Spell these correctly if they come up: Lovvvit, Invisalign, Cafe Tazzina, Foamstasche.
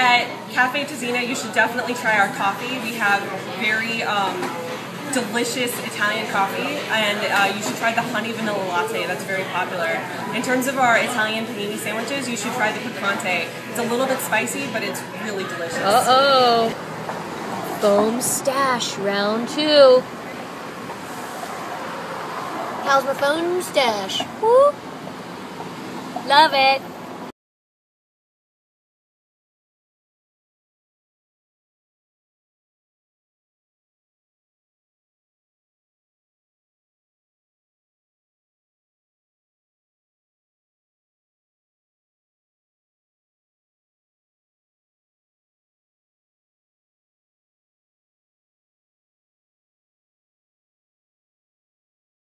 at Cafe Tazzina, you should definitely try our coffee. We have very delicious Italian coffee, and you should try the honey vanilla latte. That's very popular. In terms of our Italian panini sandwiches, you should try the picante. It's a little bit spicy, but it's really delicious. Uh-oh! Foamstasche round two. How's my Foamstasche? Woo! Love it!